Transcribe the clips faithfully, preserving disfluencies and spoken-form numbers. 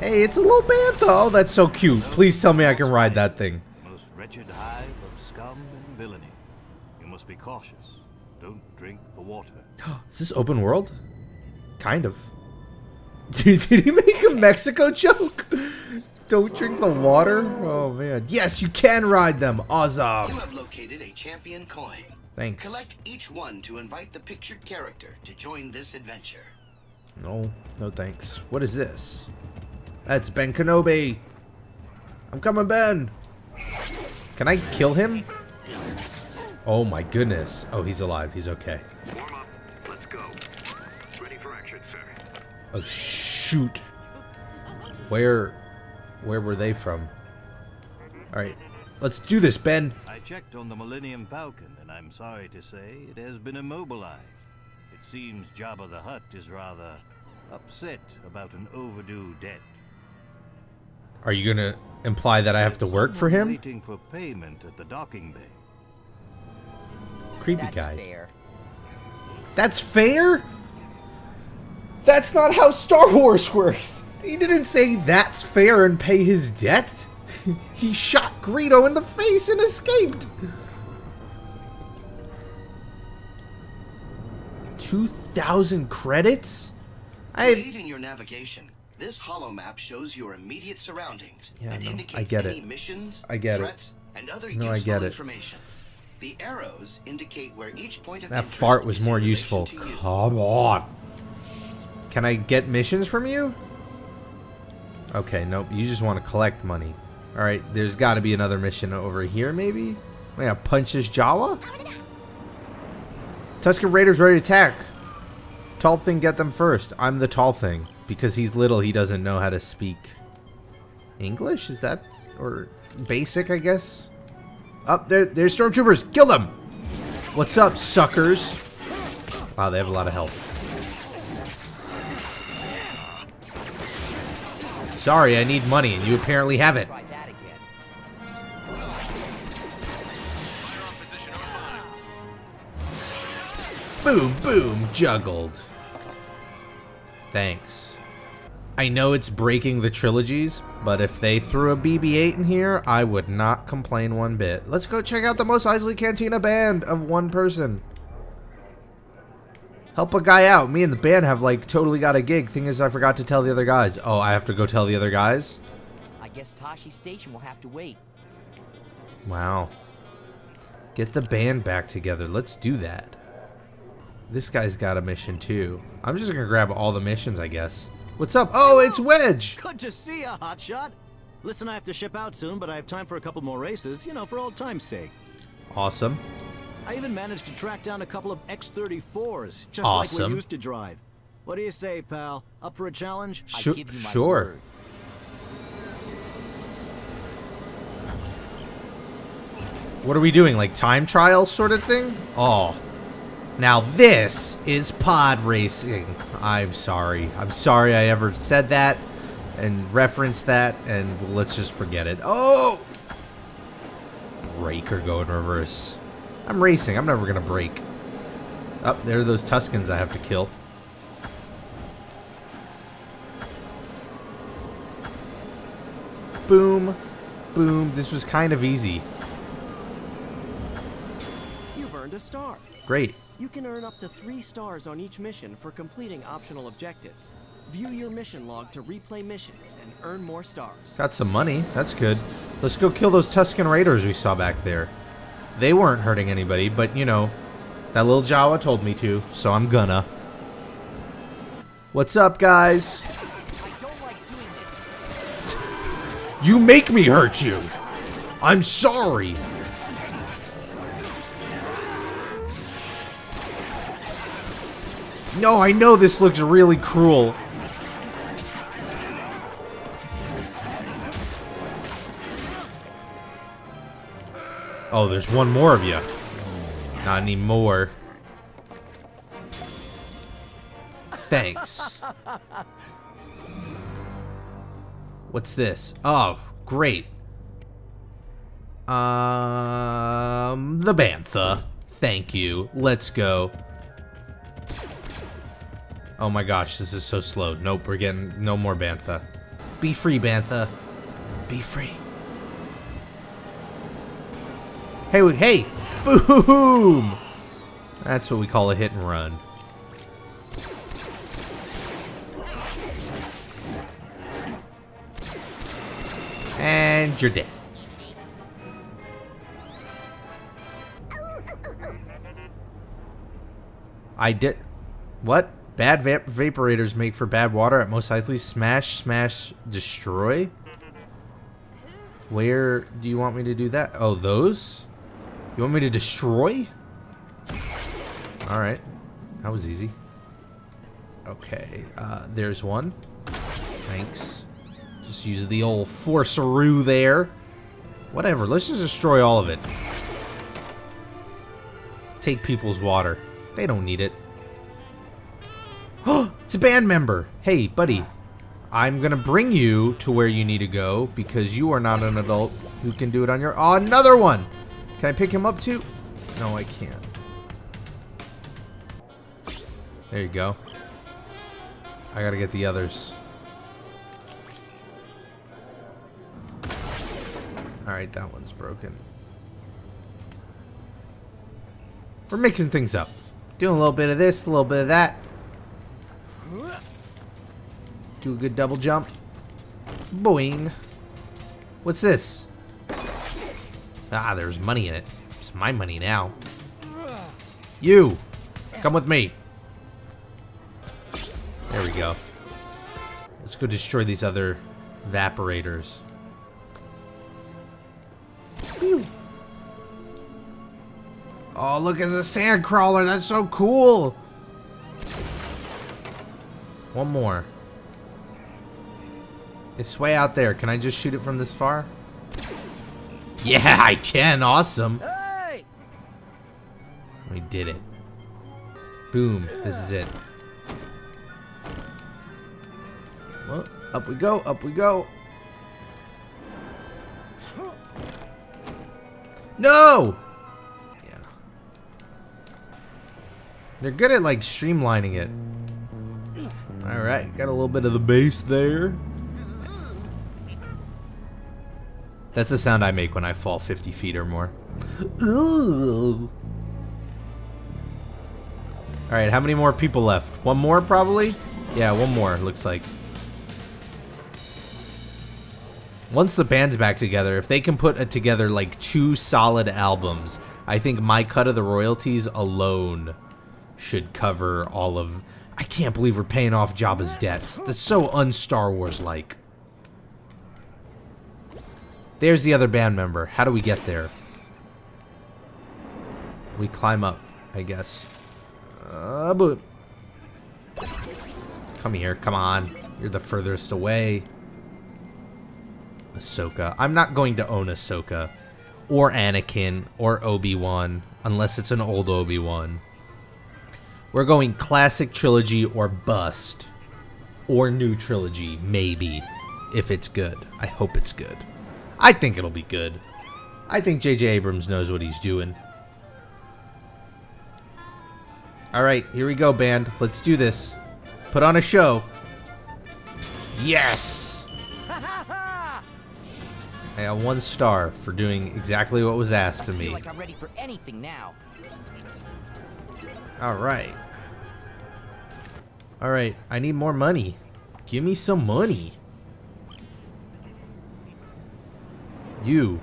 Hey, it's a little bantha. Oh, that's so cute. Please tell me I can ride that thing. Most wretched hive of scum and villainy. You must be cautious. Don't drink the water. Is this open world? Kind of. Dude, did he make a Mexico joke? Don't drink the water? Oh, man. Yes, you can ride them. Awesome. You have located a champion coin. Thanks. Collect each one to invite the pictured character to join this adventure. No, no thanks. What is this? That's Ben Kenobi. I'm coming, Ben. Can I kill him? Oh, my goodness. Oh, he's alive. He's okay. Warm up. Let's go. Ready for action, sir. Oh, shoot. Where... Where were they from? Alright, let's do this, Ben. I checked on the Millennium Falcon, and I'm sorry to say it has been immobilized. It seems Jabba the Hutt is rather upset about an overdue debt. Are you gonna imply that I have to work for him? Waiting for payment at the docking bay. Creepy guy. That's fair. That's fair? That's not how Star Wars works! He didn't say that's fair and pay his debt. He shot Greedo in the face and escaped. two thousand credits? I read in your navigation. This hollow map shows your immediate surroundings yeah, and no, indicates I get any it. missions, I get threats, it. and other no, useful I get information. It. The arrows indicate where each point of that interest fart was is more useful. Come on. Can I get missions from you? Okay, nope. You just want to collect money. Alright, there's got to be another mission over here, maybe? Wait, I punch this Jawa? Tusken Raiders ready to attack. Tall thing, get them first. I'm the tall thing. Because he's little, he doesn't know how to speak English? Is that... or basic, I guess? Up there, there's stormtroopers! Kill them! What's up, suckers? Wow, they have a lot of health. Sorry, I need money, and you apparently have it. Boom, boom, juggled. Thanks. I know it's breaking the trilogies, but if they threw a B B eight in here, I would not complain one bit. Let's go check out the Mos Eisley Cantina band of one person. Help a guy out. Me and the band have, like, totally got a gig. Thing is, I forgot to tell the other guys. Oh, I have to go tell the other guys? I guess Tosche Station will have to wait. Wow. Get the band back together. Let's do that. This guy's got a mission, too. I'm just gonna grab all the missions, I guess. What's up? Oh, it's Wedge! Good to see you, hotshot. Listen, I have to ship out soon, but I have time for a couple more races, you know, for old time's sake. Awesome. I even managed to track down a couple of X thirty-fours, just awesome. like we used to drive. What do you say, pal? Up for a challenge? Sh I give you my sure. Word. What are we doing? Like time trial sort of thing? Oh. Now this is pod racing. I'm sorry. I'm sorry I ever said that and referenced that, and let's just forget it. Oh! Brake or go in reverse. I'm racing. I'm never going to break. Up oh, there are those Tuskens I have to kill. Boom. Boom. This was kind of easy. You've earned a star. Great. You can earn up to three stars on each mission for completing optional objectives. View your mission log to replay missions and earn more stars. Got some money. That's good. Let's go kill those Tusken Raiders we saw back there. They weren't hurting anybody, but, you know, that little Jawa told me to, so I'm gonna. What's up, guys? I don't like doing this. You make me hurt you. I'm sorry. No, I know this looks really cruel. Oh, there's one more of you. Not anymore. Thanks. What's this? Oh, great. Um, the bantha. Thank you. Let's go. Oh my gosh, this is so slow. Nope, we're getting no more bantha. Be free, Bantha. Be free. Hey, hey! Boom! That's what we call a hit and run. And you're dead. I did... What? Bad va vaporators make for bad water at Mos Eisley. Smash, smash, destroy? Where do you want me to do that? Oh, those? You want me to destroy? Alright. That was easy. Okay. Uh, there's one. Thanks. Just use the old force-a-roo there. Whatever. Let's just destroy all of it. Take people's water. They don't need it. Oh, it's a band member. Hey, buddy. I'm gonna bring you to where you need to go because you are not an adult who can do it on your... Oh, another one! Can I pick him up too? No, I can't. There you go. I gotta get the others. Alright, that one's broken. We're mixing things up. Doing a little bit of this, a little bit of that. Do a good double jump. Boing. What's this? Ah, there's money in it. It's my money now. You! Come with me. There we go. Let's go destroy these other evaporators. Pew. Oh, look, it's a sand crawler. That's so cool. One more. It's way out there. Can I just shoot it from this far? Yeah, I can. Awesome. Hey! We did it. Boom. This is it. Well, up we go. Up we go. No! Yeah. They're good at, like, streamlining it. Alright, got a little bit of the base there. That's the sound I make when I fall fifty feet or more. Ooh. Alright, how many more people left? One more, probably? Yeah, one more, looks like. Once the band's back together, if they can put a, together, like, two solid albums, I think my cut of the royalties alone should cover all of... I can't believe we're paying off Jabba's debts. That's so un-Star Wars-like. There's the other band member. How do we get there? We climb up, I guess. Uh, boom. Come here, come on. You're the furthest away. Ahsoka. I'm not going to own Ahsoka. Or Anakin. Or Obi-Wan. Unless it's an old Obi-Wan. We're going classic trilogy or bust. Or new trilogy, maybe. If it's good. I hope it's good. I think it'll be good. I think J J Abrams knows what he's doing. Alright, here we go, band. Let's do this. Put on a show. Yes! I got one star for doing exactly what was asked of me. I feel like I'm ready for anything now. Alright. Alright, I need more money. Give me some money. You.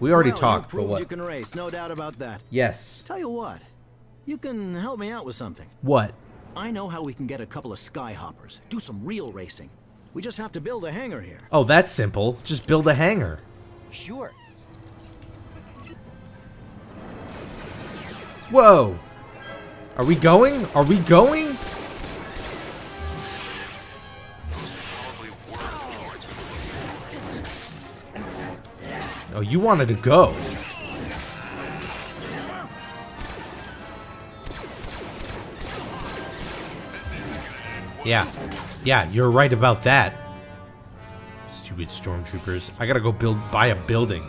We already well, talked, but what? You can race, no doubt about that. Yes. Tell you what, you can help me out with something. What? I know how we can get a couple of skyhoppers. Do some real racing. We just have to build a hangar here. Oh, that's simple. Just build a hangar. Sure. Whoa. Are we going? Are we going? Oh, you wanted to go. Yeah. Yeah, you're right about that. Stupid stormtroopers. I gotta go build buy a building.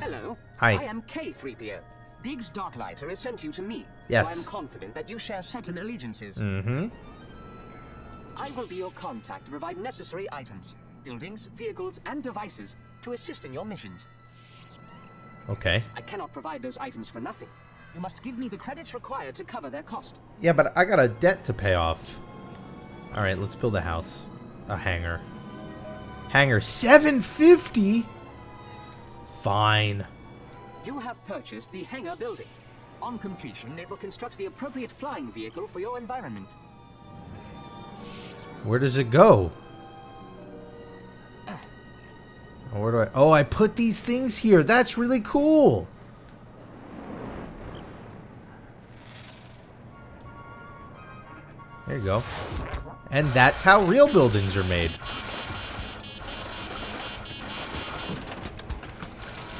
Hello. Hi. I am K three P O. Biggs Darklighter has sent you to me. Yes. So I'm confident that you share certain allegiances. Mm-hmm. I will be your contact to provide necessary items, buildings, vehicles, and devices to assist in your missions. Okay. I cannot provide those items for nothing. You must give me the credits required to cover their cost. Yeah, but I got a debt to pay off. Alright, let's build a house. A hangar. Hangar seven fifty? Fine. You have purchased the hangar building. On completion, it will construct the appropriate flying vehicle for your environment. Where does it go? Where do I... Oh, I put these things here. That's really cool. There you go. And that's how real buildings are made.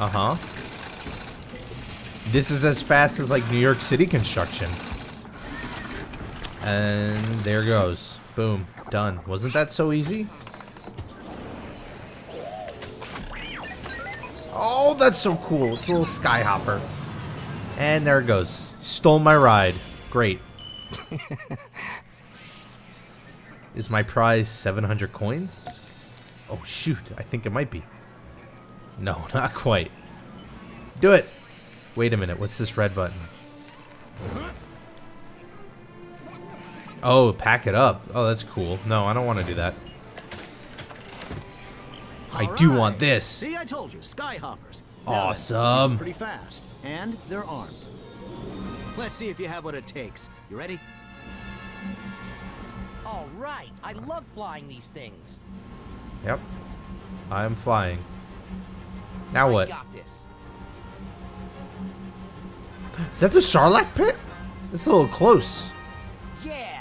Uh-huh. This is as fast as, like, New York City construction. And there goes. Boom. Done. Wasn't that so easy? Oh, that's so cool. It's a little skyhopper. And there it goes. Stole my ride. Great. Is my prize seven hundred coins? Oh, shoot. I think it might be. No, not quite. Do it. Wait a minute. What's this red button? Oh, pack it up. Oh, that's cool. No, I don't want to do that. I do want this. See, I told you. Skyhoppers. Awesome. Pretty fast. And they're armed. Let's see if you have what it takes. You ready? All right. I love flying these things. Yep. I'm flying. Now what? I got this. Is that the Sarlacc pit? It's a little close. Yeah.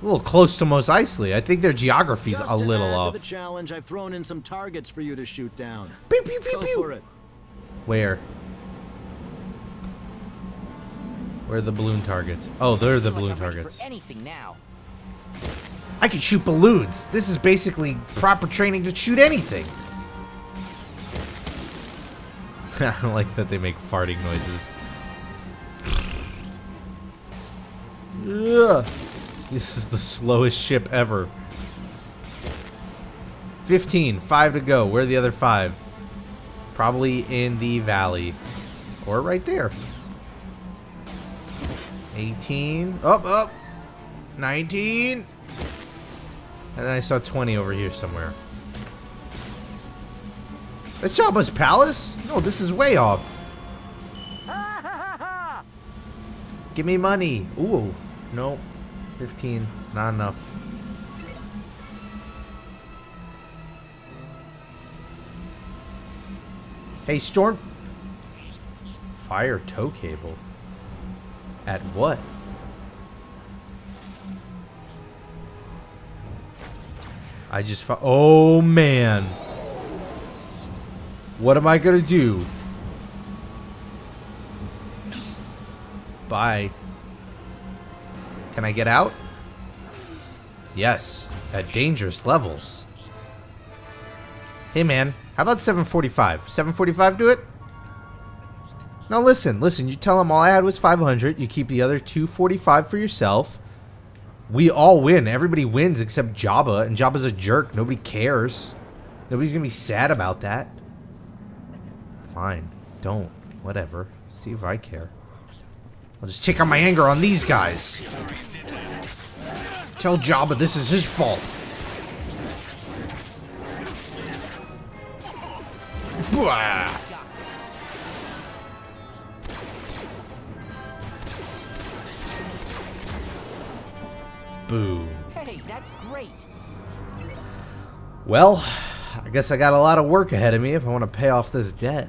A little close to Mos Eisley. I think their geography's Just a little add off. To the challenge, I've thrown in some targets for you to shoot down. Pew, pew, pew, Go pew. For it. Where? Where are the balloon targets? Oh, they're the balloon like targets. Anything now. I can shoot balloons. This is basically proper training to shoot anything. I like that they make farting noises. Ugh. This is the slowest ship ever. fifteen. Five to go. Where are the other five? Probably in the valley. Or right there. eighteen. Up, up. nineteen. And then I saw twenty over here somewhere. That's Jabba's palace? No, this is way off. Give me money. Ooh. No. fifteen. Not enough. Hey, Storm. Fire tow cable. At what? I just... Oh, man. What am I gonna do? Bye. Can I get out? Yes, at dangerous levels. Hey man, how about seven forty-five? seven forty-five do it? Now listen, listen, you tell them all I had was five hundred, you keep the other two forty-five for yourself. We all win, everybody wins except Jabba, and Jabba's a jerk, nobody cares. Nobody's gonna be sad about that. Fine. Don't. Whatever. See if I care. I'll just take out my anger on these guys. Tell Jabba this is his fault. Blah. Boom. Hey, that's great. Well, I guess I got a lot of work ahead of me if I want to pay off this debt.